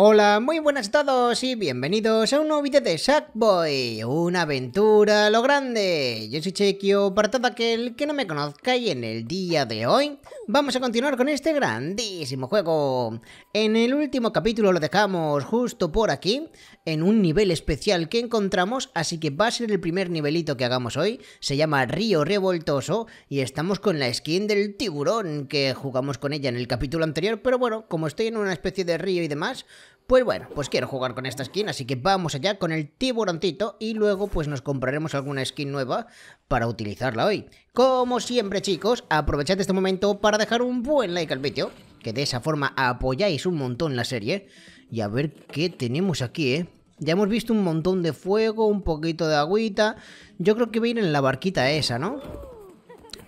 Hola, muy buenas a todos y bienvenidos a un nuevo vídeo de Sackboy, una aventura a lo grande. Yo soy Chequio, para todo aquel que no me conozca, y en el día de hoy vamos a continuar con este grandísimo juego. En el último capítulo lo dejamos justo por aquí, en un nivel especial que encontramos, así que va a ser el primer nivelito que hagamos hoy. Se llama Río Revoltoso y estamos con la skin del tiburón que jugamos con ella en el capítulo anterior, pero bueno, como estoy en una especie de río y demás, pues bueno, pues quiero jugar con esta skin, así que vamos allá con el tiburoncito y luego pues nos compraremos alguna skin nueva para utilizarla hoy. Como siempre, chicos, aprovechad este momento para dejar un buen like al vídeo, que de esa forma apoyáis un montón la serie. Y a ver qué tenemos aquí, Ya hemos visto un montón de fuego, un poquito de agüita. Yo creo que va a ir en la barquita esa, ¿no?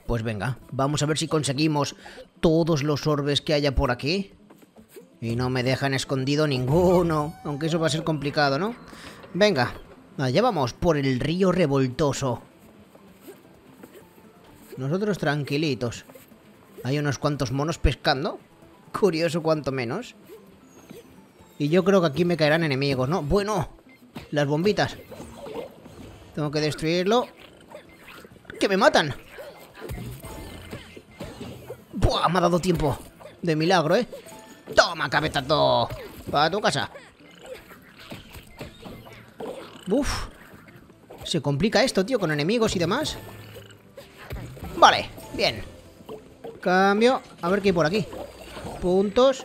Pues venga, vamos a ver si conseguimos todos los orbes que haya por aquí. Y no me dejan escondido ninguno, aunque eso va a ser complicado, ¿no? Venga, allá vamos, por el río revoltoso. Nosotros tranquilitos. Hay unos cuantos monos pescando. Curioso cuanto menos. Y yo creo que aquí me caerán enemigos, ¿no? Bueno, las bombitas. Tengo que destruirlo. ¡Que me matan! ¡Buah! Me ha dado tiempo. De milagro, ¿eh? ¡Toma, cabezazo! ¡Para tu casa! ¡Uf! Se complica esto, tío, con enemigos y demás. Vale, bien. Cambio. A ver qué hay por aquí. Puntos.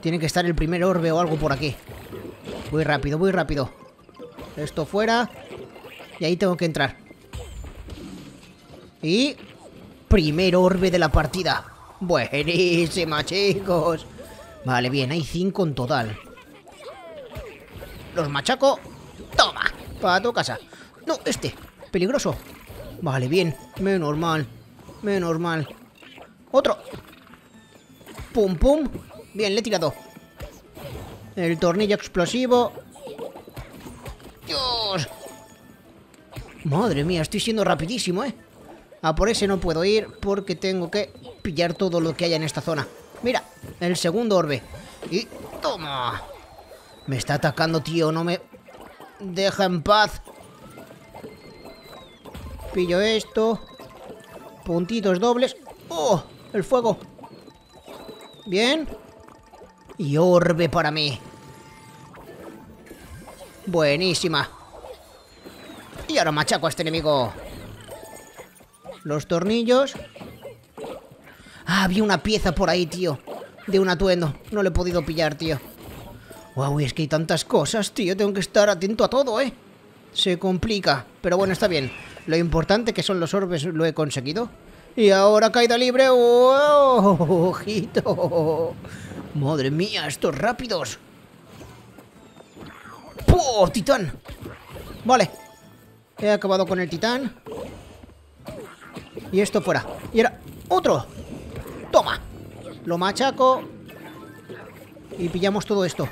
Tiene que estar el primer orbe o algo por aquí. Voy rápido, voy rápido. Esto fuera. Y ahí tengo que entrar. Y... primer orbe de la partida. Buenísima, chicos. Vale, bien, hay 5 en total. Los machaco. Toma, para tu casa. No, este, peligroso. Vale, bien, menos mal. Menos mal. Otro. Pum, pum. Bien, le he tirado. El tornillo explosivo. Dios. Madre mía, estoy siendo rapidísimo, A por ese no puedo ir porque tengo que pillar todo lo que haya en esta zona. Mira, el segundo orbe. Y toma. Me está atacando, tío. No me deja en paz. Pillo esto. Puntitos dobles. ¡Oh! El fuego. Bien. Y orbe para mí. Buenísima. Y ahora machaco a este enemigo. Los tornillos. Ah, había una pieza por ahí, tío. De un atuendo. No le he podido pillar, tío. Wow, es que hay tantas cosas, tío. Tengo que estar atento a todo, Se complica. Pero bueno, está bien. Lo importante que son los orbes lo he conseguido. Y ahora caída libre. ¡Oh, ojito! Madre mía, estos rápidos. ¡Oh, titán! Vale. He acabado con el titán. Y esto fuera. Y era otro. Toma. Lo machaco. Y pillamos todo esto.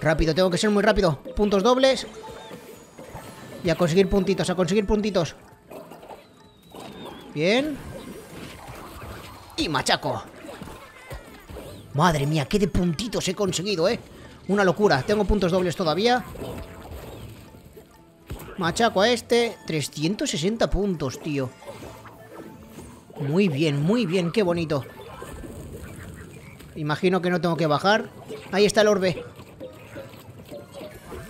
Rápido, tengo que ser muy rápido. Puntos dobles. Y a conseguir puntitos, a conseguir puntitos. Bien. Y machaco. Madre mía, qué de puntitos he conseguido, Una locura. Tengo puntos dobles todavía. Machaco a este. 360 puntos, tío. Muy bien, qué bonito. Imagino que no tengo que bajar. Ahí está el orbe.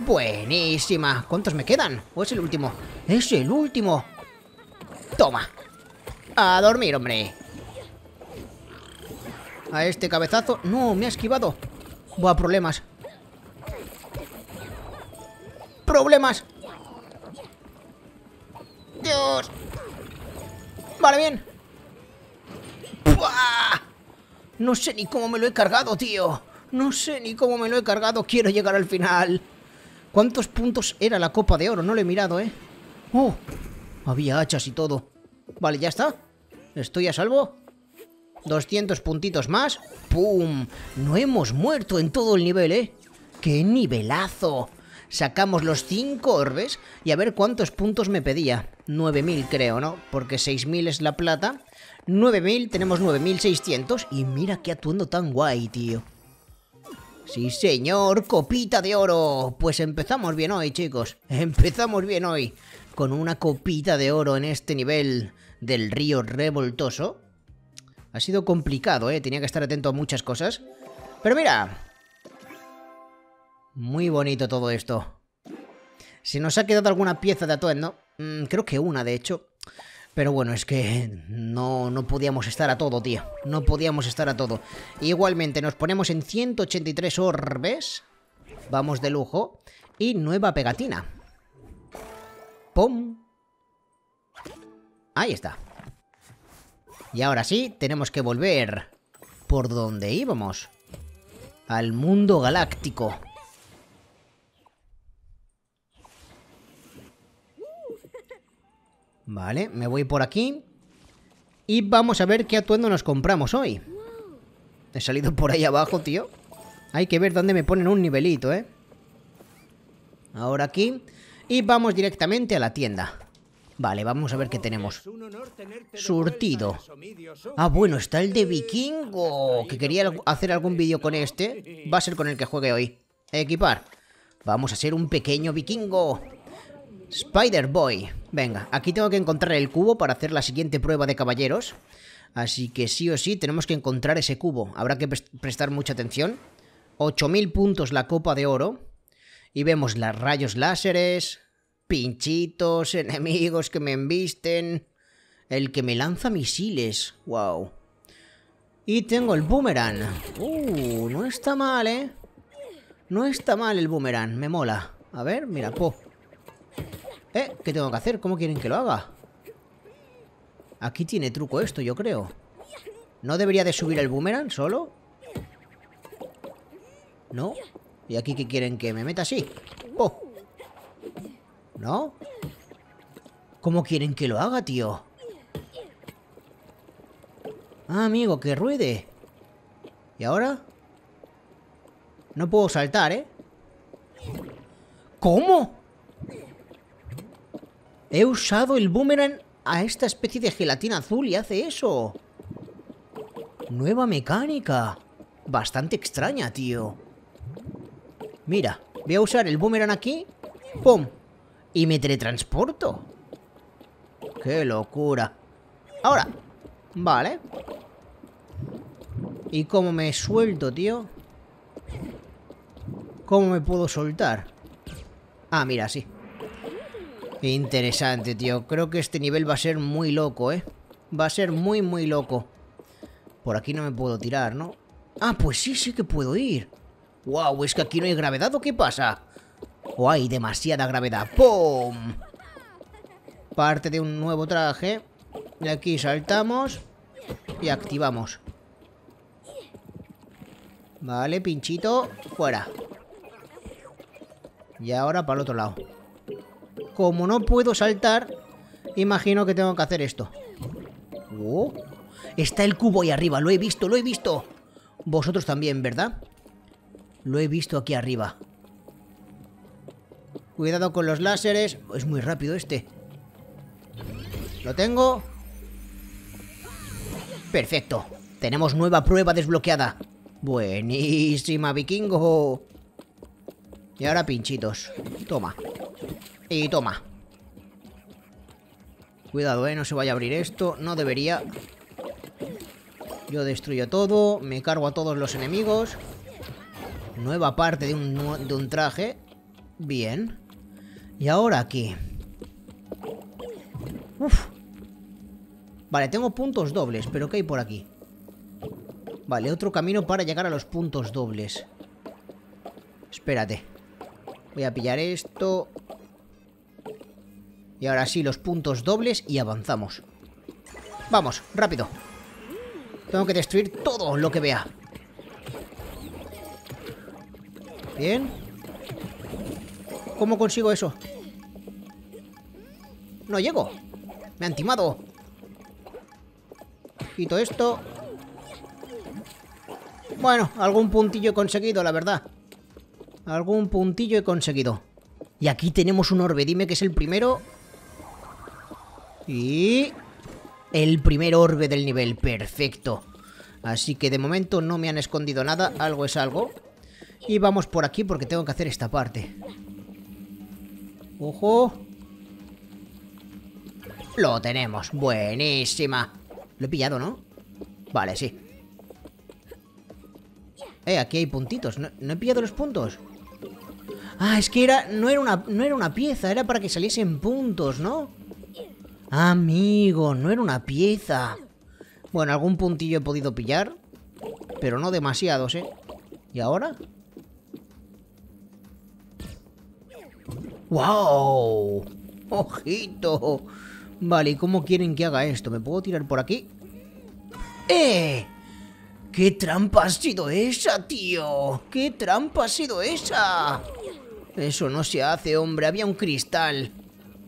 Buenísima. ¿Cuántos me quedan? ¿O es el último? ¡Es el último! Toma. A dormir, hombre. A este cabezazo. No, me ha esquivado. Buah, problemas. ¡Problemas! ¡Dios! Vale, bien. ¡Puah! No sé ni cómo me lo he cargado, tío. No sé ni cómo me lo he cargado. Quiero llegar al final. ¿Cuántos puntos era la copa de oro? No lo he mirado, ¡Oh! Había hachas y todo. Vale, ya está. Estoy a salvo. 200 puntitos más. ¡Pum! No hemos muerto en todo el nivel, ¡Qué nivelazo! Sacamos los 5 orbes y a ver cuántos puntos me pedía. 9.000 creo, ¿no? Porque 6.000 es la plata. 9.000, tenemos 9.600 y mira qué atuendo tan guay, tío. Sí señor, copita de oro. Pues empezamos bien hoy, chicos. Empezamos bien hoy con una copita de oro en este nivel del río revoltoso. Ha sido complicado, tenía que estar atento a muchas cosas. Pero mira, muy bonito todo esto. Se nos ha quedado alguna pieza de atuendo, creo que una de hecho. Pero bueno, es que no podíamos estar a todo, tío. No podíamos estar a todo. Igualmente, nos ponemos en 183 orbes. Vamos de lujo. Y nueva pegatina. ¡Pum! Ahí está. Y ahora sí, tenemos que volver por donde íbamos. Al mundo galáctico. Vale, me voy por aquí. Y vamos a ver qué atuendo nos compramos hoy. He salido por ahí abajo, tío. Hay que ver dónde me ponen un nivelito, ahora aquí. Y vamos directamente a la tienda. Vale, vamos a ver qué tenemos. Surtido. Ah, bueno, está el de vikingo, que quería hacer algún vídeo con este. Va a ser con el que juegue hoy. Equipar. Vamos a ser un pequeño vikingo. Spider-Boy. Venga, aquí tengo que encontrar el cubo para hacer la siguiente prueba de caballeros. Así que sí o sí tenemos que encontrar ese cubo. Habrá que prestar mucha atención. 8000 puntos la copa de oro. Y vemos las rayos láseres, pinchitos, enemigos que me embisten, el que me lanza misiles. Wow. Y tengo el boomerang. No está mal, No está mal el boomerang, me mola. A ver, mira, po. ¿Qué tengo que hacer? ¿Cómo quieren que lo haga? Aquí tiene truco esto, yo creo. ¿No debería de subir el boomerang solo? ¿No? ¿Y aquí qué quieren? ¿Que me meta así? ¡Oh! ¿No? ¿Cómo quieren que lo haga, tío? Ah, amigo, que ruede. ¿Y ahora? No puedo saltar, ¿Cómo? He usado el boomerang a esta especie de gelatina azul y hace eso. Nueva mecánica. Bastante extraña, tío. Mira, voy a usar el boomerang aquí. ¡Pum! Y me teletransporto. ¡Qué locura! Ahora. Vale. ¿Y cómo me suelto, tío? ¿Cómo me puedo soltar? Ah, mira, sí. Interesante, tío. Creo que este nivel va a ser muy loco, Va a ser muy, muy loco. Por aquí no me puedo tirar, ¿no? Ah, pues sí, sí que puedo ir. Wow, ¿es que aquí no hay gravedad o qué pasa? O hay demasiada gravedad. ¡Pum! Parte de un nuevo traje. Y aquí saltamos. Y activamos. Vale, pinchito. Fuera. Y ahora para el otro lado. Como no puedo saltar, imagino que tengo que hacer esto. Oh, está el cubo ahí arriba, lo he visto, lo he visto. Vosotros también, ¿verdad? Lo he visto aquí arriba. Cuidado con los láseres. Es muy rápido este. Lo tengo. Perfecto. Tenemos nueva prueba desbloqueada. Buenísima, vikingo. Y ahora pinchitos. Toma. Y toma. Cuidado, no se vaya a abrir esto. No debería. Yo destruyo todo. Me cargo a todos los enemigos. Nueva parte de un traje. Bien. Y ahora aquí. Uf. Vale, tengo puntos dobles. Pero ¿qué hay por aquí? Vale, otro camino para llegar a los puntos dobles. Espérate. Voy a pillar esto. Y ahora sí, los puntos dobles y avanzamos. Vamos, rápido. Tengo que destruir todo lo que vea. Bien. ¿Cómo consigo eso? No llego. Me han timado. Quito esto. Bueno, algún puntillo he conseguido, la verdad. Algún puntillo he conseguido. Y aquí tenemos un orbe. Dime que es el primero. Y... el primer orbe del nivel, perfecto. Así que de momento no me han escondido nada. Algo es algo. Y vamos por aquí porque tengo que hacer esta parte. ¡Ojo! ¡Lo tenemos! ¡Buenísima! Lo he pillado, ¿no? Vale, sí. Aquí hay puntitos. ¿No he pillado los puntos? Ah, es que era, no era una pieza. Era para que saliesen puntos, ¿no? Amigo, no era una pieza. Bueno, algún puntillo he podido pillar, pero no demasiados, ¿eh? ¿Y ahora? ¡Wow! ¡Ojito! Vale, ¿y cómo quieren que haga esto? ¿Me puedo tirar por aquí? ¡Eh! ¡Qué trampa ha sido esa, tío! ¡Qué trampa ha sido esa! Eso no se hace, hombre. Había un cristal.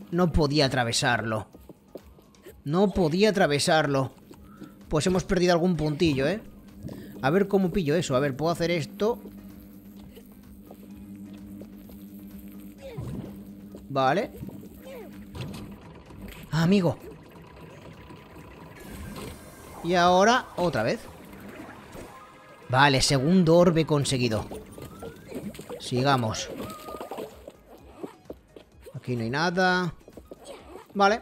No podía atravesarlo. No podía atravesarlo. Pues hemos perdido algún puntillo, ¿eh? A ver cómo pillo eso. A ver, puedo hacer esto. Vale. Ah, amigo. Y ahora, otra vez. Vale, segundo orbe conseguido. Sigamos. Aquí no hay nada. Vale.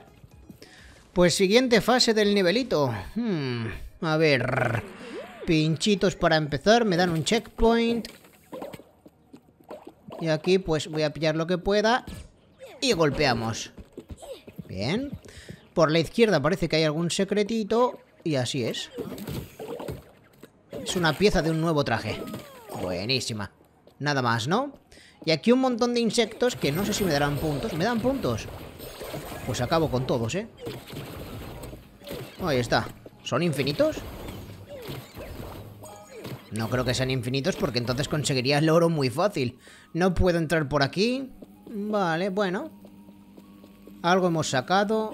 Pues siguiente fase del nivelito. A ver. Pinchitos para empezar. Me dan un checkpoint. Y aquí pues voy a pillar lo que pueda. Y golpeamos. Bien. Por la izquierda parece que hay algún secretito. Y así es. Es una pieza de un nuevo traje. Buenísima. Nada más, ¿no? Y aquí un montón de insectos que no sé si me darán puntos. ¿Me dan puntos? Pues acabo con todos, ¿eh? Ahí está. ¿Son infinitos? No creo que sean infinitos porque entonces conseguiría el oro muy fácil. No puedo entrar por aquí. Vale, bueno. Algo hemos sacado.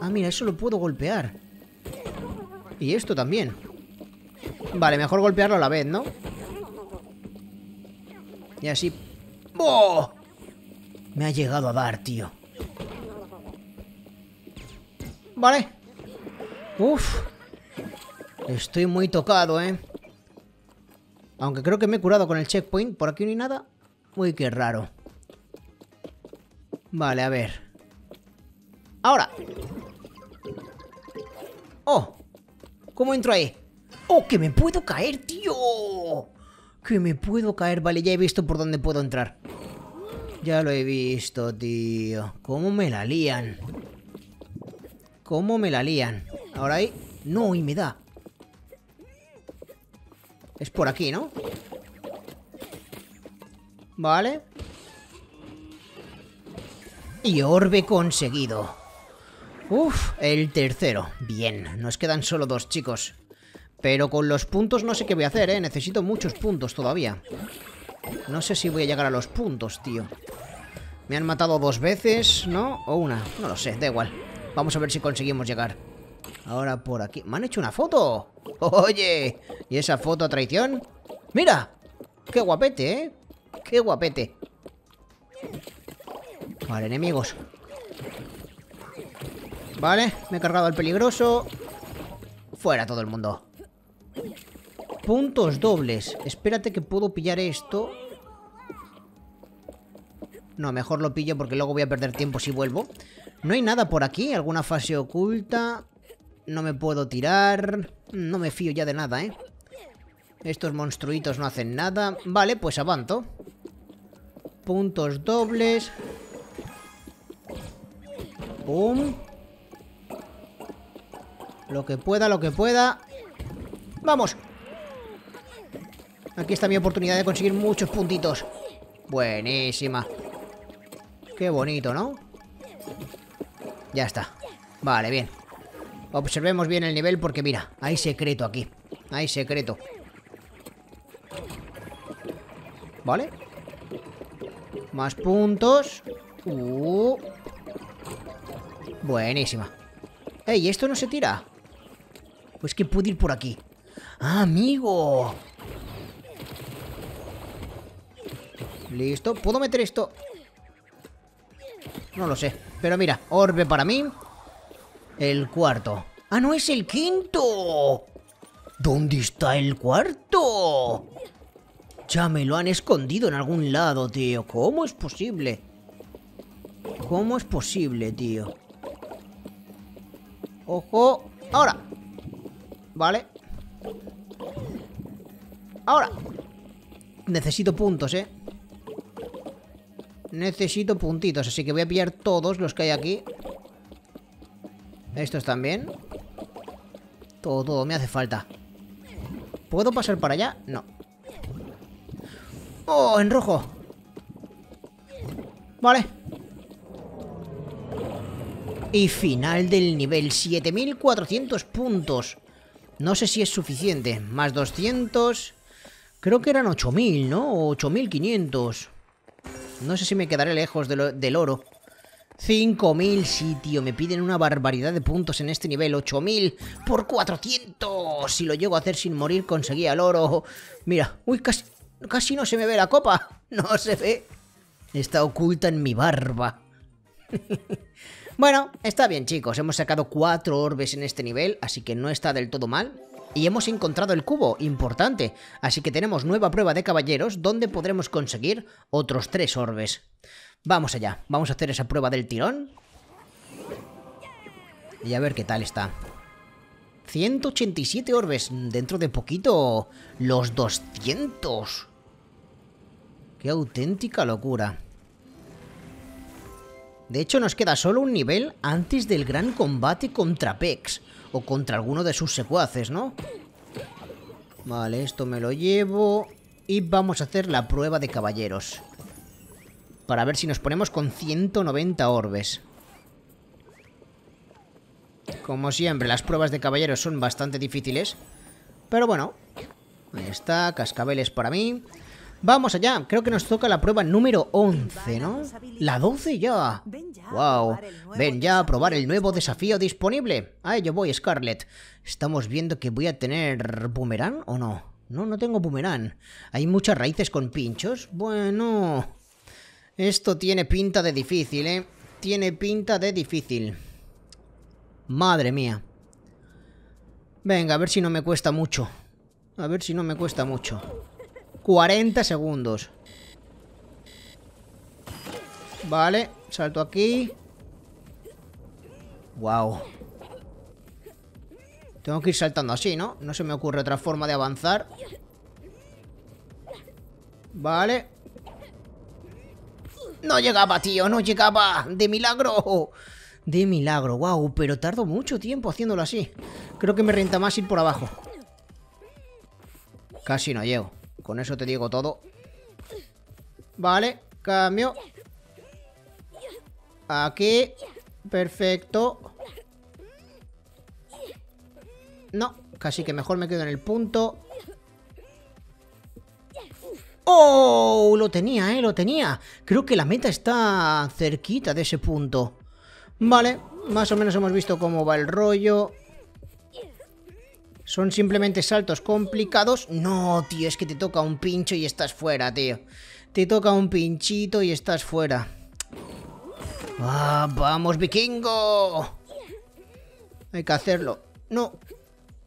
Ah, mira, eso lo puedo golpear. Y esto también. Vale, mejor golpearlo a la vez, ¿no? Y así... ¡Oh! Me ha llegado a dar, tío. Vale. Uf. Estoy muy tocado, ¿eh? Aunque creo que me he curado con el checkpoint. Por aquí no hay nada. Uy, qué raro. Vale, a ver. Ahora. ¡Oh! ¿Cómo entro ahí? ¡Oh, que me puedo caer, tío! ¡Que me puedo caer! Vale, ya he visto por dónde puedo entrar. Ya lo he visto, tío. ¿Cómo me la lían? ¿Cómo me la lían? Ahora ahí... ¡No! Y me da. Es por aquí, ¿no? Vale. Y orbe conseguido. Uf, el tercero. Bien, nos quedan solo dos, chicos. Pero con los puntos no sé qué voy a hacer, ¿eh? Necesito muchos puntos todavía. No sé si voy a llegar a los puntos, tío. Me han matado dos veces, ¿no? O una. No lo sé, da igual. Vamos a ver si conseguimos llegar. Ahora por aquí. ¡Me han hecho una foto! ¡Oye! ¿Y esa foto a traición? ¡Mira! ¡Qué guapete, eh! ¡Qué guapete! Vale, enemigos. Vale, me he cargado al peligroso. Fuera todo el mundo. Puntos dobles. Espérate que puedo pillar esto. No, mejor lo pillo porque luego voy a perder tiempo si vuelvo. No hay nada por aquí. Alguna fase oculta. No me puedo tirar. No me fío ya de nada, ¿eh? Estos monstruitos no hacen nada. Vale, pues avanzo. Puntos dobles. Pum. Lo que pueda, lo que pueda. ¡Vamos! Aquí está mi oportunidad de conseguir muchos puntitos. Buenísima. Qué bonito, ¿no? Ya está. Vale, bien. Observemos bien el nivel porque mira, hay secreto aquí. Hay secreto. Vale. Más puntos. Buenísima. Ey, ¿esto no se tira? Pues que puedo ir por aquí. ¡Ah, amigo! Listo. ¿Puedo meter esto? No lo sé. Pero mira, orbe para mí. El cuarto. ¡Ah, no es el quinto! ¿Dónde está el cuarto? Ya me lo han escondido en algún lado, tío. ¿Cómo es posible? ¿Cómo es posible, tío? Ojo. Ahora. Vale. Ahora. Necesito puntos, ¿eh? Necesito puntitos, así que voy a pillar todos los que hay aquí. Estos también. Todo, todo me hace falta. ¿Puedo pasar para allá? No. ¡Oh, en rojo! Vale. Y final del nivel, 7400 puntos. No sé si es suficiente. Más 200... Creo que eran 8000, ¿no? 8500. No sé si me quedaré lejos de del oro. 5000, sí, tío. Me piden una barbaridad de puntos en este nivel. 8000 por 400. Si lo llego a hacer sin morir, conseguía el oro. Mira, uy, casi no se me ve la copa. No se ve. Está oculta en mi barba. Bueno, está bien, chicos. Hemos sacado 4 orbes en este nivel, así que no está del todo mal. Y hemos encontrado el cubo, importante. Así que tenemos nueva prueba de caballeros, donde podremos conseguir otros 3 orbes. Vamos allá, vamos a hacer esa prueba del tirón. Y a ver qué tal está. 187 orbes, dentro de poquito los 200. Qué auténtica locura. De hecho, nos queda solo un nivel antes del gran combate contra Vex. O contra alguno de sus secuaces, ¿no? Vale, esto me lo llevo. Y vamos a hacer la prueba de caballeros. Para ver si nos ponemos con 190 orbes. Como siempre, las pruebas de caballeros son bastante difíciles. Pero bueno. Ahí está, cascabeles para mí. Vamos allá, creo que nos toca la prueba número 11, ¿no? La 12 ya. Wow. Ven ya a probar el nuevo desafío disponible. A ello voy, Scarlett. Estamos viendo que voy a tener boomerang o no. No, no tengo boomerang. Hay muchas raíces con pinchos. Bueno. Esto tiene pinta de difícil, ¿eh? Tiene pinta de difícil. Madre mía. Venga, a ver si no me cuesta mucho. A ver si no me cuesta mucho. 40 segundos. Vale, salto aquí. Wow. Tengo que ir saltando así, ¿no? No se me ocurre otra forma de avanzar. Vale. No llegaba, tío, no llegaba. De milagro. De milagro, wow. Pero tardo mucho tiempo haciéndolo así. Creo que me renta más ir por abajo. Casi no llego. Con eso te digo todo. Vale, cambio. Aquí. Perfecto. No, casi que mejor me quedo en el punto. ¡Oh! Lo tenía, lo tenía. Creo que la meta está cerquita de ese punto. Vale, más o menos hemos visto cómo va el rollo. Son simplemente saltos complicados. No, tío, es que te toca un pincho y estás fuera, tío. Te toca un pinchito y estás fuera. ¡Ah, vamos, vikingo! Hay que hacerlo. No.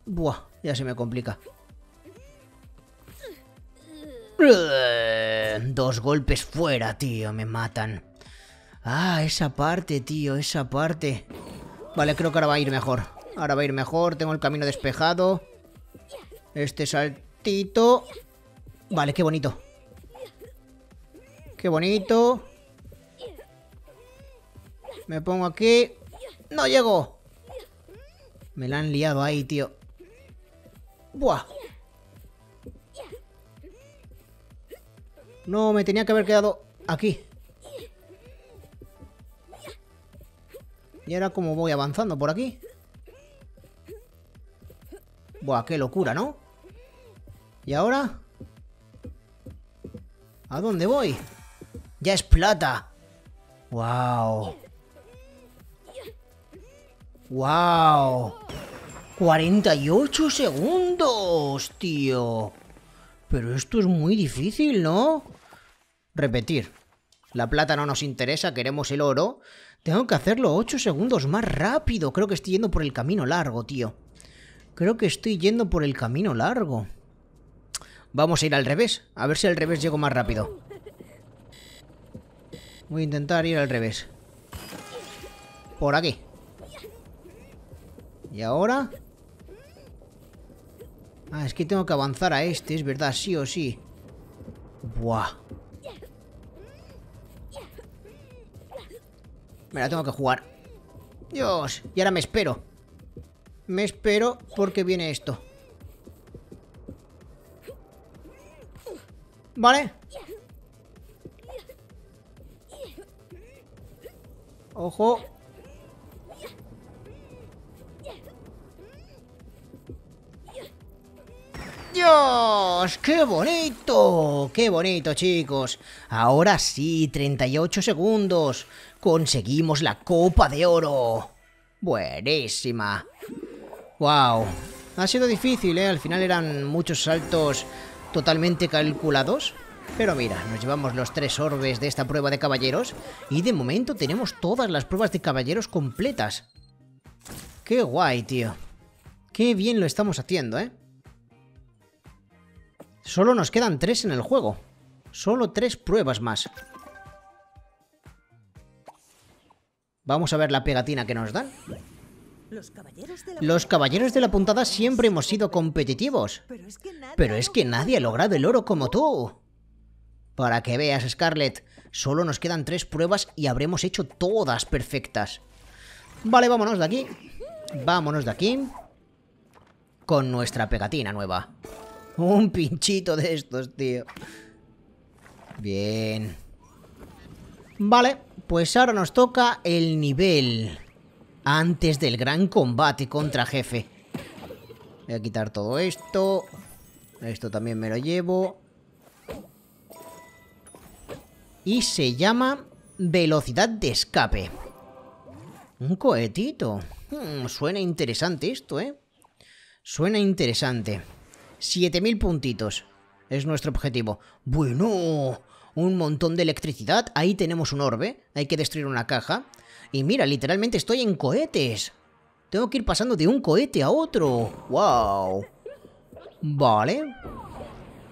Buah, ya se me complica. 2 golpes fuera, tío, me matan. Ah, esa parte, tío, esa parte. Vale, creo que ahora va a ir mejor. Ahora va a ir mejor, tengo el camino despejado. Este saltito. Vale, qué bonito. Qué bonito. Me pongo aquí. ¡No llego! Me la han liado ahí, tío. ¡Buah! No, me tenía que haber quedado aquí. Y ahora cómo voy avanzando por aquí. Buah, qué locura, ¿no? ¿Y ahora? ¿A dónde voy? ¡Ya es plata! ¡Wow! ¡Wow! ¡48 segundos, tío! Pero esto es muy difícil, ¿no? Repetir. La plata no nos interesa, queremos el oro. Tengo que hacerlo 8 segundos más rápido. Creo que estoy yendo por el camino largo, tío. Creo que estoy yendo por el camino largo. Vamos a ir al revés. A ver si al revés llego más rápido. Voy a intentar ir al revés. Por aquí. Y ahora... Ah, es que tengo que avanzar a este, es verdad, sí o sí. Buah. Me la tengo que jugar. Dios, y ahora me espero. Me espero porque viene esto. Vale. Ojo. Dios, qué bonito chicos. Ahora sí, 38 segundos. Conseguimos la copa de oro. Buenísima. Wow, ha sido difícil, ¿eh? Al final eran muchos saltos totalmente calculados. Pero mira, nos llevamos los 3 orbes de esta prueba de caballeros. Y de momento tenemos todas las pruebas de caballeros completas. Qué guay, tío. Qué bien lo estamos haciendo, ¿eh? Solo nos quedan 3 en el juego. Solo 3 pruebas más. Vamos a ver la pegatina que nos dan. Los caballeros de la puntada siempre hemos sido competitivos. Pero es que nadie ha logrado el oro como tú. Para que veas, Scarlett, solo nos quedan 3 pruebas y habremos hecho todas perfectas. Vale, vámonos de aquí. Vámonos de aquí. Con nuestra pegatina nueva. Un pinchito de estos, tío. Bien. Vale, pues ahora nos toca el nivel antes del gran combate contra jefe. Voy a quitar todo esto. Esto también me lo llevo. Y se llama velocidad de escape. Un cohetito. Suena interesante esto, ¿eh? Suena interesante. 7000 puntitos es nuestro objetivo. Bueno, un montón de electricidad. Ahí tenemos un orbe. Hay que destruir una caja. Y mira, literalmente estoy en cohetes. Tengo que ir pasando de un cohete a otro. Wow. Vale.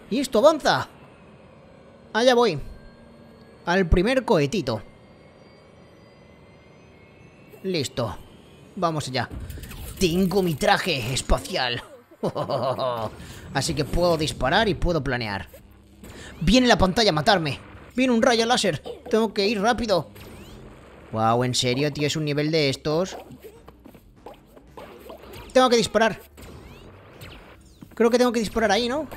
Y esto avanza. Allá voy. Al primer cohetito. Listo. Vamos allá. Tengo mi traje espacial. Así que puedo disparar y puedo planear. Viene la pantalla a matarme. Viene un rayo láser. Tengo que ir rápido. Wow, en serio, tío, es un nivel de estos. Tengo que disparar. Creo que tengo que disparar ahí, ¿no?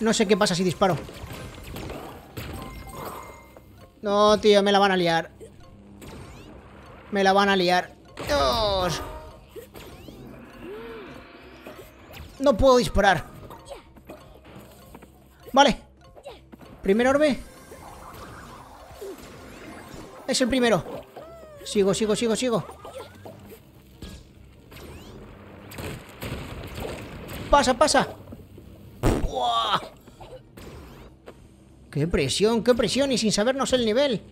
No sé qué pasa si disparo. No, tío, me la van a liar. Me la van a liar. ¡Dios! No puedo disparar. Vale. Primer orbe. Es el primero. Sigo. Pasa. ¡Buah! Qué presión. Y sin sabernos el nivel.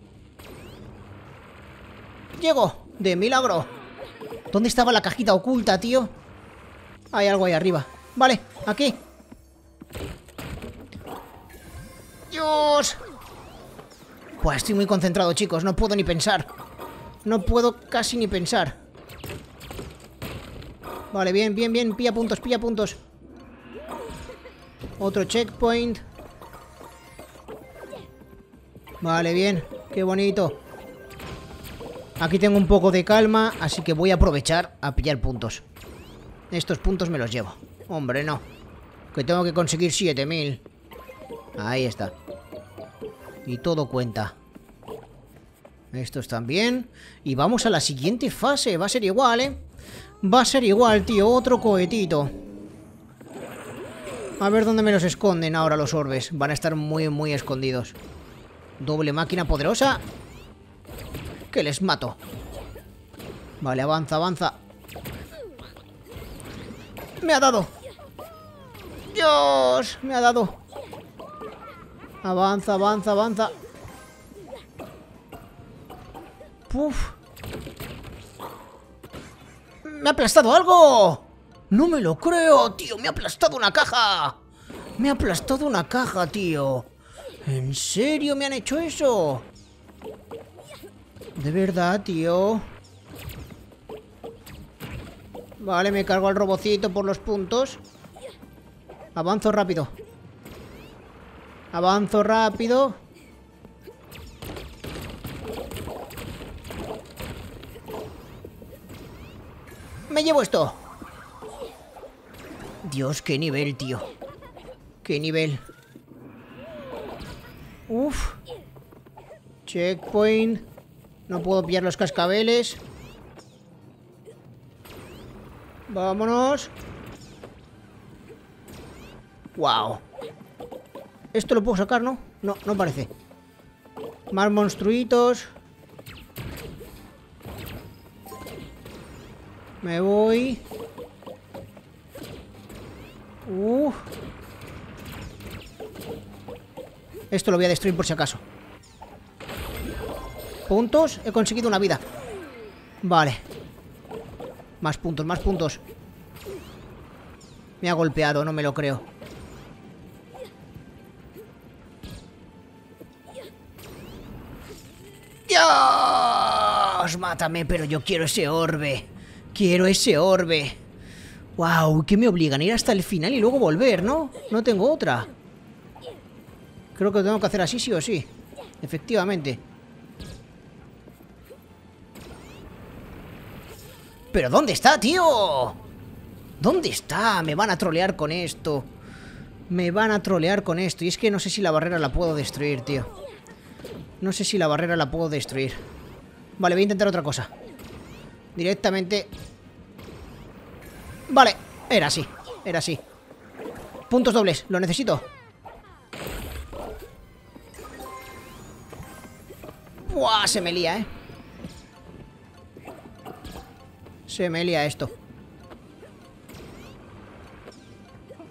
Llego. De milagro. ¿Dónde estaba la cajita oculta, tío? Hay algo ahí arriba. Vale, aquí. ¡Dios! Pues estoy muy concentrado, chicos. No puedo ni pensar. No puedo casi ni pensar. Vale, bien. Pilla puntos. Otro checkpoint. Vale, bien. Qué bonito. Aquí tengo un poco de calma, así que voy a aprovechar a pillar puntos. Estos puntos me los llevo. Hombre, no. Que tengo que conseguir 7000. Ahí está. Y todo cuenta. Estos también. Y vamos a la siguiente fase. Va a ser igual, ¿eh? Va a ser igual, tío. Otro cohetito. A ver dónde me los esconden ahora los orbes. Van a estar muy escondidos. Doble máquina poderosa. Que les mato. Vale, avanza. Me ha dado. Dios, me ha dado. Avanza. Puf. Me ha aplastado algo. No me lo creo, tío. Me ha aplastado una caja. Me ha aplastado una caja, tío. ¿En serio me han hecho eso? De verdad, tío. Vale, me cargo al robocito por los puntos. Avanzo rápido. Avanzo rápido. Me llevo esto. Dios, qué nivel, tío. Qué nivel. Uf. Checkpoint. No puedo pillar los cascabeles. Vámonos. Wow. Esto lo puedo sacar, ¿no? No, no parece. Más monstruitos. Me voy. Esto lo voy a destruir por si acaso. Puntos. He conseguido una vida. Vale. Más puntos, más puntos. Me ha golpeado, no me lo creo. ¡Dios! Mátame, pero yo quiero ese orbe. Quiero ese orbe. Wow, que me obligan a ir hasta el final y luego volver, ¿no? No tengo otra. Creo que lo tengo que hacer así, sí o sí. Efectivamente. ¿Pero dónde está, tío? ¿Dónde está? Me van a trolear con esto. Me van a trolear con esto. Y es que no sé si la barrera la puedo destruir, tío. No sé si la barrera la puedo destruir. Vale, voy a intentar otra cosa. Directamente. Vale, era así. Era así. Puntos dobles, lo necesito. ¡Buah! Se me lía, ¿eh? Se me lía esto.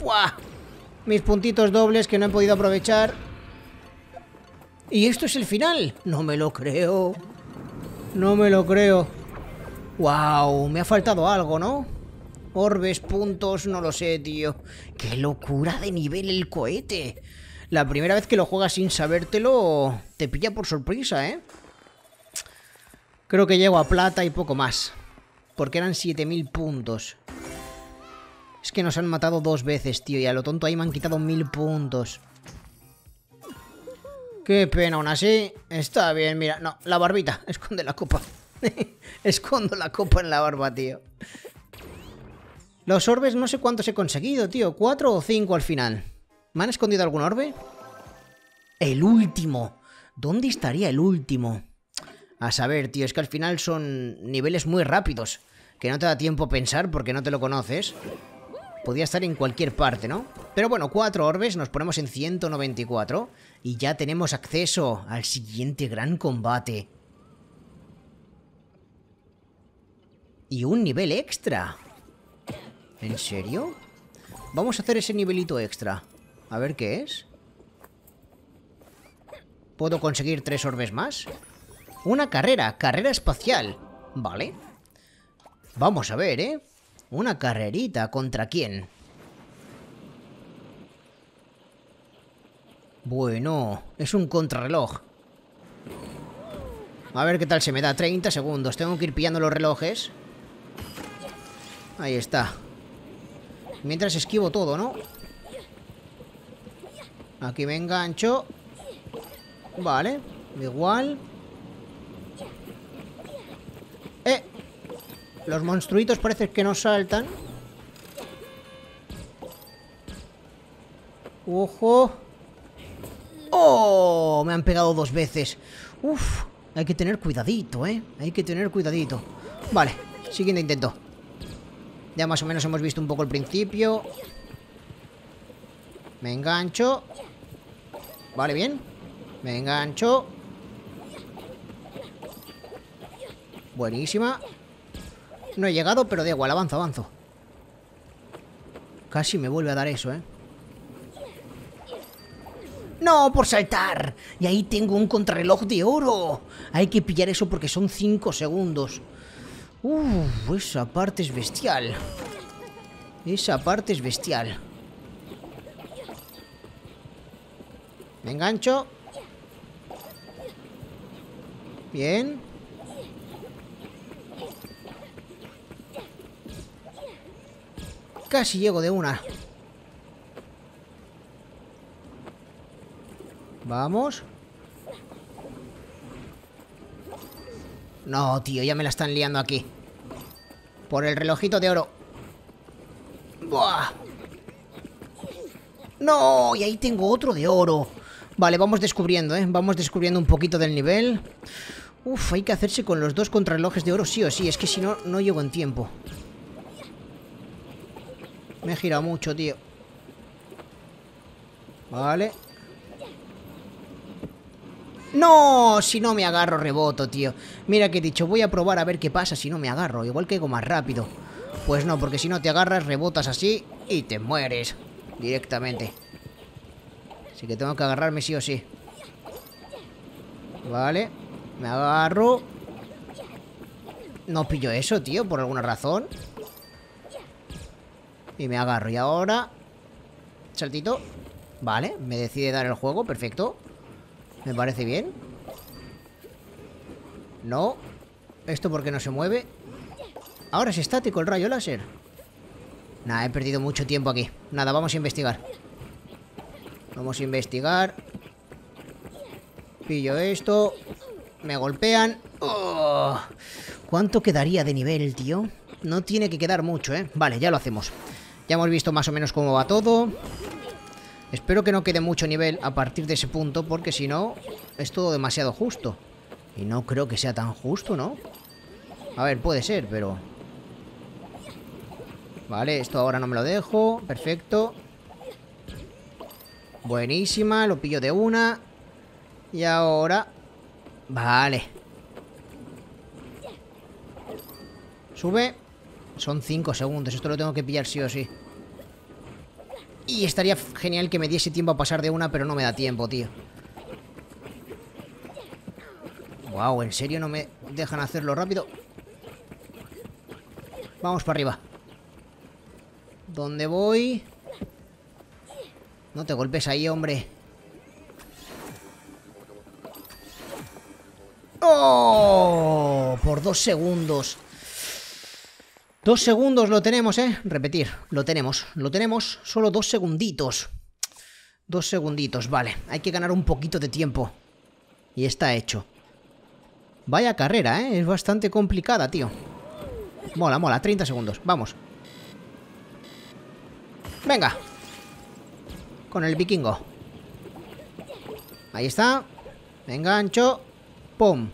¡Buah! Mis puntitos dobles que no he podido aprovechar. ¿Y esto es el final? No me lo creo. No me lo creo. ¡Wow! Me ha faltado algo, ¿no? Orbes, puntos, no lo sé, tío. ¡Qué locura de nivel el cohete! La primera vez que lo juegas sin sabértelo, te pilla por sorpresa, ¿eh? Creo que llego a plata y poco más. Porque eran 7000 puntos. Es que nos han matado dos veces, tío. Y a lo tonto ahí me han quitado 1000 puntos. Qué pena, aún así. Está bien, mira. No, la barbita. Esconde la copa. Escondo la copa en la barba, tío. Los orbes no sé cuántos he conseguido, tío. 4 o 5 al final. ¿Me han escondido algún orbe? El último. ¿Dónde estaría el último? A saber, tío, es que al final son niveles muy rápidos. Que no te da tiempo a pensar porque no te lo conoces. Podía estar en cualquier parte, ¿no? Pero bueno, 4 orbes, nos ponemos en 194. Y ya tenemos acceso al siguiente gran combate. Y un nivel extra. ¿En serio? Vamos a hacer ese nivelito extra. A ver qué es. ¿Puedo conseguir 3 orbes más? Una carrera, carrera espacial. Vale. Vamos a ver, ¿eh? Una carrerita, ¿contra quién? Bueno, es un contrarreloj. A ver qué tal se me da. 30 segundos, tengo que ir pillando los relojes. Ahí está. Mientras esquivo todo, ¿no? Aquí me engancho. Vale, igual. Los monstruitos parece que no saltan. Ojo. ¡Oh! Me han pegado 2 veces. Uf, hay que tener cuidadito, ¿eh? Hay que tener cuidadito. Vale, siguiente intento. Ya más o menos hemos visto un poco el principio. Me engancho. Vale, bien. Me engancho. Buenísima. No he llegado, pero da igual, avanzo, avanzo. Casi me vuelve a dar eso, ¿eh? ¡No, por saltar! Y ahí tengo un contrarreloj de oro. Hay que pillar eso porque son 5 segundos. Esa parte es bestial. Esa parte es bestial. Me engancho. Bien. Casi llego de una. Vamos. No, tío, ya me la están liando aquí. Por el relojito de oro. ¡Buah! ¡No! Y ahí tengo otro de oro. Vale, vamos descubriendo, ¿eh? Vamos descubriendo un poquito del nivel. Uf, hay que hacerse con los dos contrarrelojes de oro sí o sí. Es que si no, no llego en tiempo. Me he girado mucho, tío. Vale. ¡No! Si no me agarro, reboto, tío. Mira que he dicho, voy a probar a ver qué pasa si no me agarro. Igual caigo más rápido. Pues no, porque si no te agarras, rebotas así y te mueres directamente. Así que tengo que agarrarme sí o sí. Vale. Me agarro. No pillo eso, tío, por alguna razón. Y me agarro. Y ahora... saltito. Vale, me decide dar el juego, perfecto. Me parece bien. No. ¿Esto por qué no se mueve? Ahora es estático el rayo láser. Nah, he perdido mucho tiempo aquí. Nada, vamos a investigar. Vamos a investigar. Pillo esto. Me golpean. Oh. ¿Cuánto quedaría de nivel, tío? No tiene que quedar mucho, ¿eh? Vale, ya lo hacemos. Ya hemos visto más o menos cómo va todo. Espero que no quede mucho nivel a partir de ese punto, porque si no, es todo demasiado justo. Y no creo que sea tan justo, ¿no? A ver, puede ser, pero... Vale, esto ahora no me lo dejo. Perfecto. Buenísima, lo pillo de una. Y ahora... Vale. Sube. Son 5 segundos, esto lo tengo que pillar sí o sí. Y estaría genial que me diese tiempo a pasar de una, pero no me da tiempo, tío. Wow, ¿en serio no me dejan hacerlo rápido? Vamos para arriba. ¿Dónde voy? No te golpes ahí, hombre. ¡Oh! Por 2 segundos. 2 segundos lo tenemos, ¿eh? Repetir, lo tenemos, solo 2 segunditos. 2 segunditos, vale. Hay que ganar un poquito de tiempo. Y está hecho. Vaya carrera, ¿eh? Es bastante complicada, tío. Mola, mola, 30 segundos, vamos. Venga. Con el vikingo. Ahí está. Me engancho. Pum.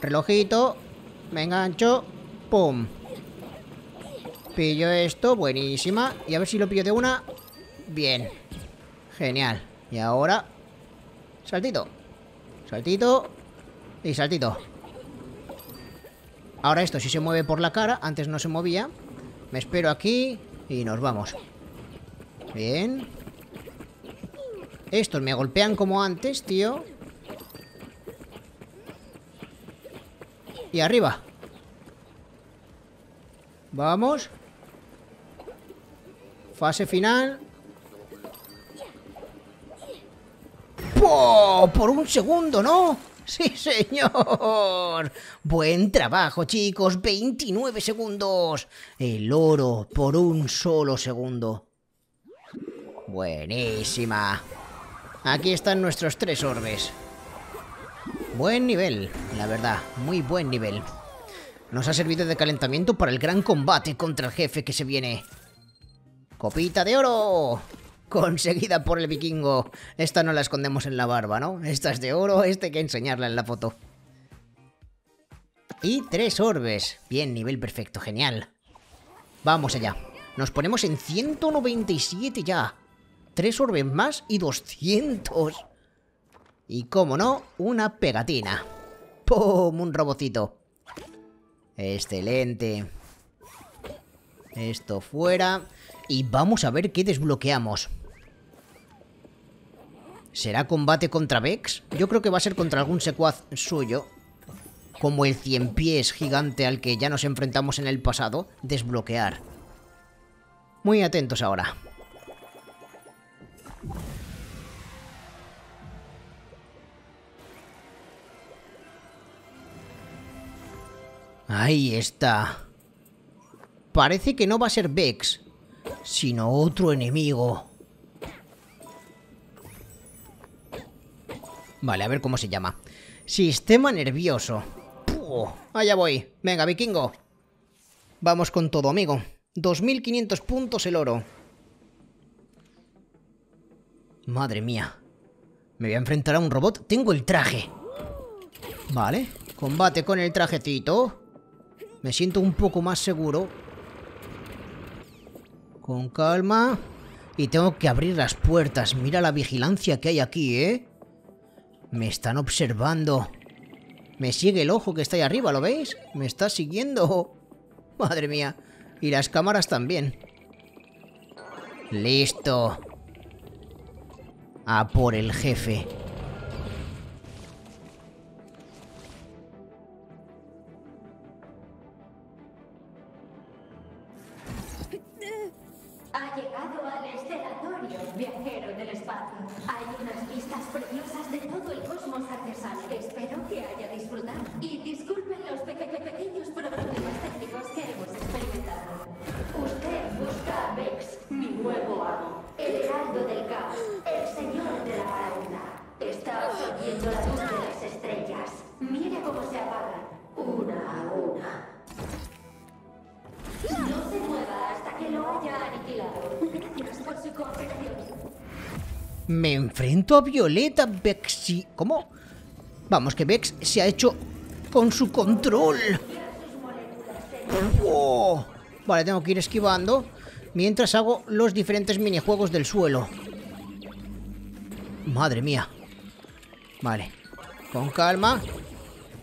Relojito. Me engancho. Pum. Pillo esto, buenísima. Y a ver si lo pillo de una. Bien. Genial. Y ahora... saltito. Saltito. Y saltito. Ahora esto, si se mueve por la cara. Antes no se movía. Me espero aquí y nos vamos. Bien. Estos me golpean como antes, tío. Y arriba. Vamos. Fase final. ¡Oh! Por 1 segundo, ¿no? Sí, señor. Buen trabajo, chicos. 29 segundos. El oro por 1 solo segundo. Buenísima. Aquí están nuestros 3 orbes. Buen nivel, la verdad. Muy buen nivel. Nos ha servido de calentamiento para el gran combate contra el jefe que se viene. ¡Copita de oro! Conseguida por el vikingo. Esta no la escondemos en la barba, ¿no? Esta es de oro, esta hay que enseñarla en la foto. Y 3 orbes. Bien, nivel perfecto, genial. Vamos allá. Nos ponemos en 197 ya. 3 orbes más y 200. Y cómo no, una pegatina. ¡Pum! Un robocito. Excelente. Esto fuera. Y vamos a ver qué desbloqueamos. ¿Será combate contra Vex? Yo creo que va a ser contra algún secuaz suyo. Como el 100 pies gigante al que ya nos enfrentamos en el pasado. Desbloquear. Muy atentos ahora. Ahí está. Parece que no va a ser Vex, sino otro enemigo. Vale, a ver cómo se llama. Sistema nervioso. ¡Puh! Allá voy. Venga, vikingo. Vamos con todo, amigo. 2500 puntos el oro. Madre mía. Me voy a enfrentar a un robot. Tengo el traje. Vale. Combate con el trajetito. Me siento un poco más seguro. Con calma. Y tengo que abrir las puertas. Mira la vigilancia que hay aquí, ¿eh? Me están observando. Me sigue el ojo que está ahí arriba, ¿lo veis? Me está siguiendo. Madre mía. Y las cámaras también. Listo. A por el jefe. Ha llegado al estelatorio, viajero del espacio. Hay unas vistas preciosas de todo el cosmos artesano. Espero que haya disfrutado. Y disculpen los pequeños problemas técnicos que hemos experimentado. Usted busca a Vex, mi nuevo amo. El heraldo del caos, el señor de la fauna. Está absorbiendo la luz de las estrellas. Mire cómo se apagan, una a una. No se mueva hasta que lo haya aniquilado. Gracias por su cooperación. Me enfrento a Violeta. Vex. ¿Cómo? Vamos, que Vex se ha hecho con su control. ¡Oh! Vale, tengo que ir esquivando mientras hago los diferentes minijuegos del suelo. Madre mía. Vale. Con calma.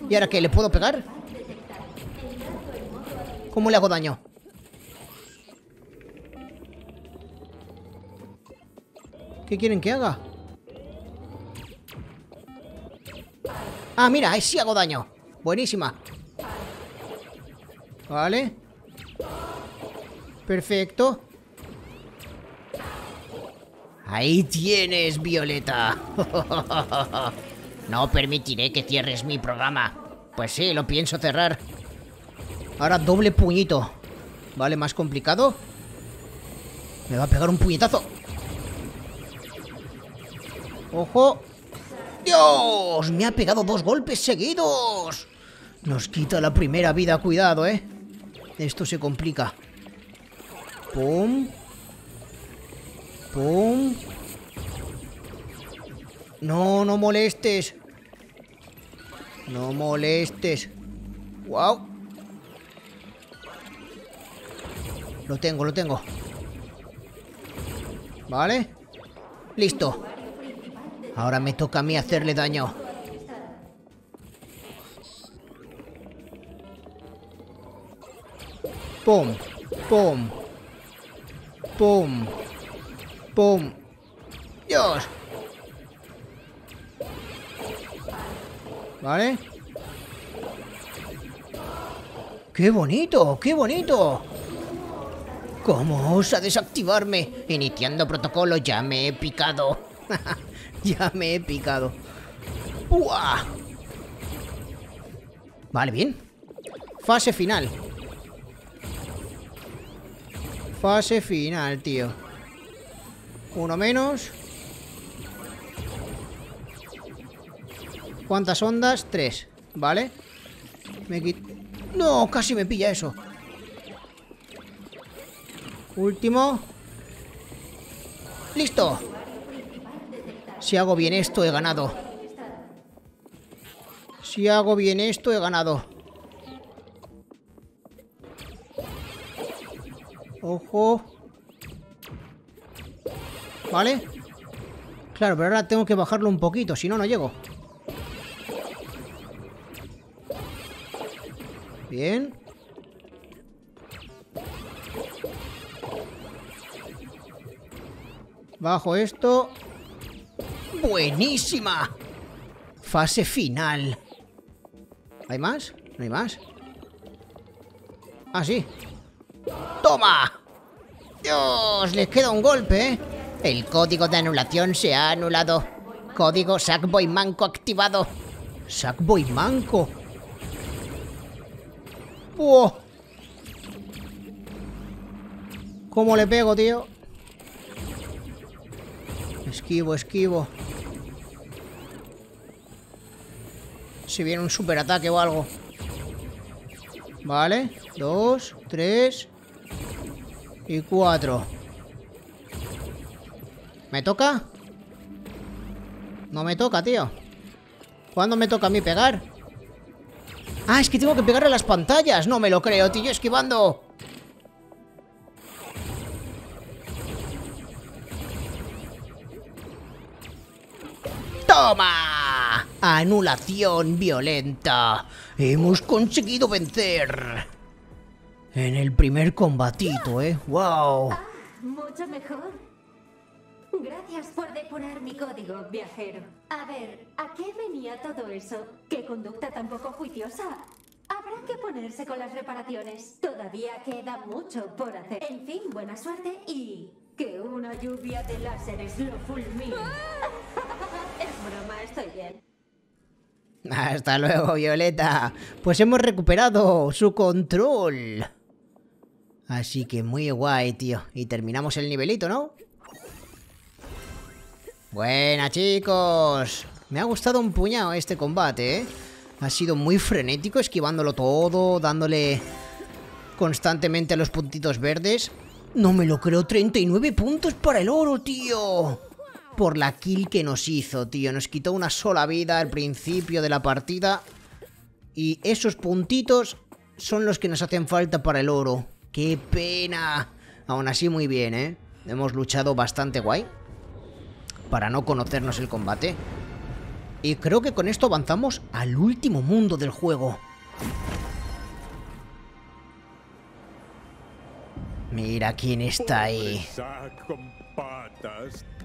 ¿Y ahora qué? ¿Le puedo pegar? ¿Cómo le hago daño? ¿Qué quieren que haga? Ah, mira, ahí sí hago daño. Buenísima. Vale. Perfecto. Ahí tienes, Violeta. No permitiré que cierres mi programa. Pues sí, lo pienso cerrar. Ahora doble puñito. Vale, más complicado. Me va a pegar un puñetazo. ¡Ojo! ¡Dios! Me ha pegado dos golpes seguidos. Nos quita la primera vida. Cuidado, ¿eh? Esto se complica. Pum. Pum. No, no molestes. No molestes. ¡Wow! Lo tengo, lo tengo. Vale. Listo. Ahora me toca a mí hacerle daño. Pum, pum, pum, pum. Dios. Vale. ¡Qué bonito, qué bonito! ¿Cómo osa desactivarme? Iniciando protocolo, ya me he picado. Ya me he picado. ¡Uah! Vale, bien. Fase final. Fase final, tío. Uno menos. ¿Cuántas ondas? 3. Vale. Me quito. ¡No! Casi me pilla eso. Último. ¡Listo! Si hago bien esto, he ganado. Si hago bien esto, he ganado. Ojo. Vale. Claro, pero ahora tengo que bajarlo un poquito, si no, no llego. Bien. Bajo esto. ¡Buenísima! Fase final. ¿Hay más? ¿No hay más? Ah, sí. ¡Toma! Dios, les queda un golpe, ¿eh? El código de anulación se ha anulado. Código Sackboy Manco activado. Sackboy Manco. ¡Wow! ¿Cómo le pego, tío? Esquivo. Si viene un superataque o algo. Vale, 2, 3 y 4. ¿Me toca? No me toca, tío. ¿Cuándo me toca a mí pegar? Ah, es que tengo que pegarle a las pantallas. No me lo creo, tío, esquivando. ¡Toma! Anulación violenta. Hemos conseguido vencer en el primer combatito, ¿eh? ¡Wow! Ah, mucho mejor. Gracias por depurar mi código, viajero. A ver, ¿a qué venía todo eso? ¿Qué conducta tan poco juiciosa? Habrá que ponerse con las reparaciones. Todavía queda mucho por hacer. En fin, buena suerte y... que una lluvia de láseres lo fulmine. Broma, estoy bien. Hasta luego, Violeta. Pues hemos recuperado su control. Así que muy guay, tío. Y terminamos el nivelito, ¿no? Buena, chicos. Me ha gustado un puñado este combate, ¿eh? Ha sido muy frenético, esquivándolo todo, dándole constantemente a los puntitos verdes. No me lo creo, 39 puntos para el oro, tío. Por la kill que nos hizo, tío. Nos quitó una sola vida al principio de la partida. Y esos puntitos son los que nos hacen falta para el oro. ¡Qué pena! Aún así muy bien, ¿eh? Hemos luchado bastante guay para no conocernos el combate. Y creo que con esto avanzamos al último mundo del juego. Mira quién está ahí.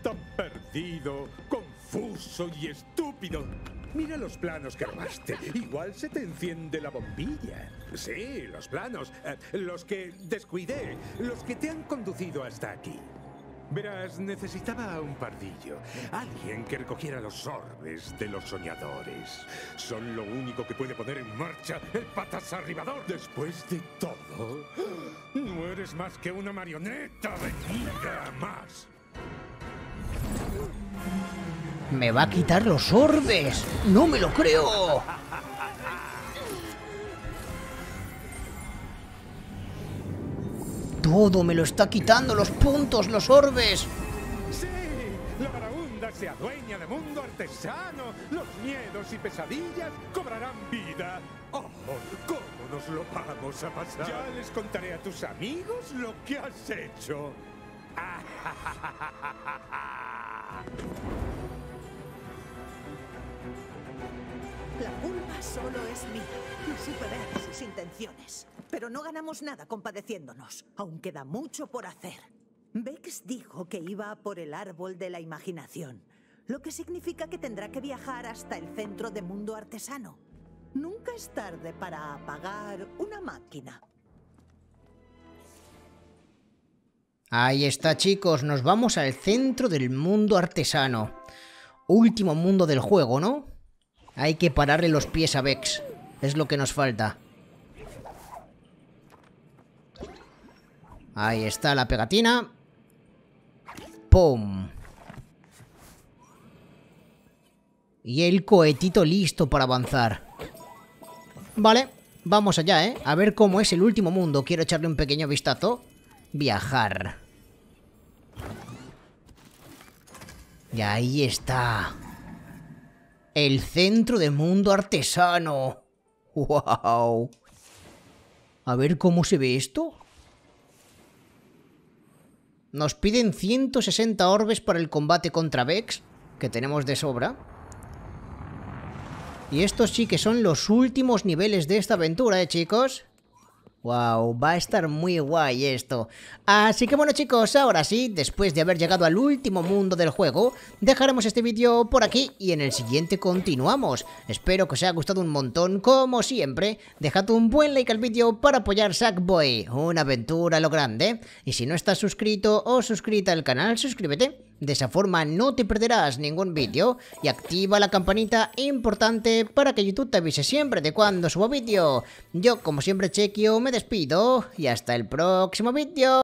Tan perdido, confuso y estúpido. Mira los planos que armaste. Igual se te enciende la bombilla. Sí, los planos. Los que descuidé. Los que te han conducido hasta aquí. Verás, necesitaba a un pardillo. Alguien que recogiera los orbes de los soñadores. Son lo único que puede poner en marcha el patasarribador. Después de todo, no eres más que una marioneta vendida más. Me va a quitar los orbes. No me lo creo. Todo me lo está quitando. Los puntos, los orbes. Sí, la vagabunda se adueña de Mundo Artesano. Los miedos y pesadillas cobrarán vida. Oh, ¿cómo nos lo vamos a pasar? Ya les contaré a tus amigos lo que has hecho. La culpa solo es mía. No superé sus intenciones. Pero no ganamos nada compadeciéndonos. Aún queda mucho por hacer. Vex dijo que iba por el árbol de la imaginación. Lo que significa que tendrá que viajar hasta el centro de Mundo Artesano. Nunca es tarde para apagar una máquina. Ahí está, chicos. Nos vamos al centro del Mundo Artesano. Último mundo del juego, ¿no? Hay que pararle los pies a Vex. Es lo que nos falta. Ahí está la pegatina. ¡Pum! Y el cohetito listo para avanzar. Vale, vamos allá, ¿eh? A ver cómo es el último mundo. Quiero echarle un pequeño vistazo. Viajar. Y ahí está. El centro de Mundo Artesano. ¡Wow! A ver cómo se ve esto. Nos piden 160 orbes para el combate contra Vex, que tenemos de sobra. Y estos sí que son los últimos niveles de esta aventura, ¿eh, chicos? Wow, va a estar muy guay esto. Así que bueno chicos, ahora sí, después de haber llegado al último mundo del juego, dejaremos este vídeo por aquí y en el siguiente continuamos. Espero que os haya gustado un montón, como siempre. Dejad un buen like al vídeo para apoyar Sackboy, una aventura a lo grande. Y si no estás suscrito o suscrita al canal, suscríbete. De esa forma no te perderás ningún vídeo y activa la campanita importante para que YouTube te avise siempre de cuando subo vídeo. Yo como siempre Chequio me despido y hasta el próximo vídeo.